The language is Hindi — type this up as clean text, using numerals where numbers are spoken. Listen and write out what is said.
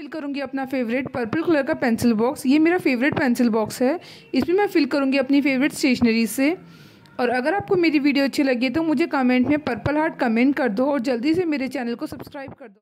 फिल करूँगी अपना फेवरेट पर्पल कलर का पेंसिल बॉक्स। ये मेरा फेवरेट पेंसिल बॉक्स है, इसमें मैं फ़िल करूँगी अपनी फेवरेट स्टेशनरी से। और अगर आपको मेरी वीडियो अच्छी लगी तो मुझे कमेंट में पर्पल हार्ट कमेंट कर दो और जल्दी से मेरे चैनल को सब्सक्राइब कर दो।